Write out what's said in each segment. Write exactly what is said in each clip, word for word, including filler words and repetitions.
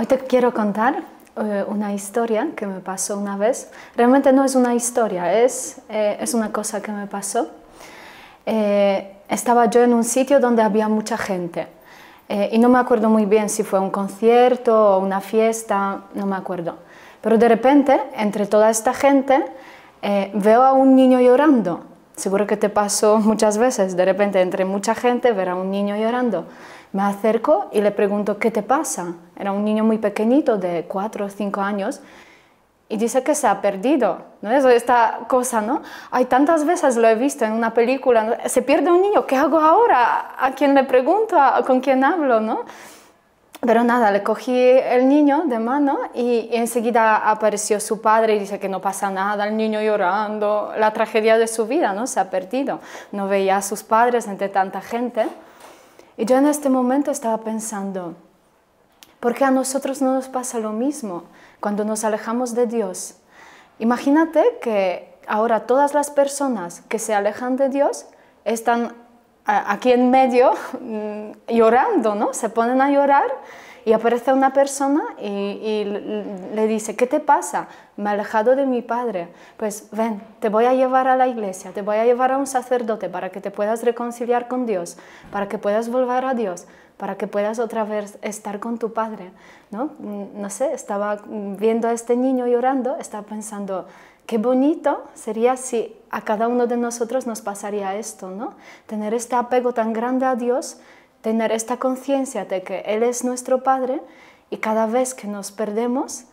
Hoy te quiero contar eh, una historia que me pasó una vez. Realmente no es una historia, es, eh, es una cosa que me pasó. Eh, estaba yo en un sitio donde había mucha gente eh, y no me acuerdo muy bien si fue un concierto o una fiesta, no me acuerdo. Pero de repente, entre toda esta gente, eh, veo a un niño llorando. Seguro que te pasó muchas veces, de repente entre mucha gente ver a un niño llorando. Me acerco y le pregunto, ¿qué te pasa? Era un niño muy pequeñito, de cuatro o cinco años, y dice que se ha perdido, ¿no? Eso, esta cosa, ¿no? Hay tantas veces lo he visto en una película, ¿no? Se pierde un niño, ¿qué hago ahora? ¿A quién le pregunto? ¿Con quién hablo, no? Pero nada, le cogí el niño de mano y, y enseguida apareció su padre y dice que no pasa nada, el niño llorando, la tragedia de su vida, ¿no? Se ha perdido, no veía a sus padres entre tanta gente. Y yo en este momento estaba pensando, ¿por qué a nosotros no nos pasa lo mismo cuando nos alejamos de Dios? Imagínate que ahora todas las personas que se alejan de Dios están aquí en medio llorando, ¿no? Se ponen a llorar y aparece una persona y, y le dice, ¿qué te pasa? Me he alejado de mi padre. Pues ven, te voy a llevar a la iglesia, te voy a llevar a un sacerdote para que te puedas reconciliar con Dios, para que puedas volver a Dios, para que puedas otra vez estar con tu padre, ¿no? No sé, estaba viendo a este niño llorando, estaba pensando, qué bonito sería si a cada uno de nosotros nos pasaría esto, ¿no? Tener este apego tan grande a Dios, tener esta conciencia de que Él es nuestro Padre y cada vez que nos perdemos,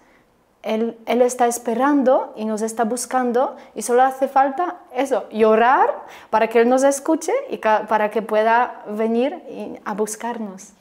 Él, Él está esperando y nos está buscando y solo hace falta eso, llorar para que Él nos escuche y para que pueda venir a buscarnos.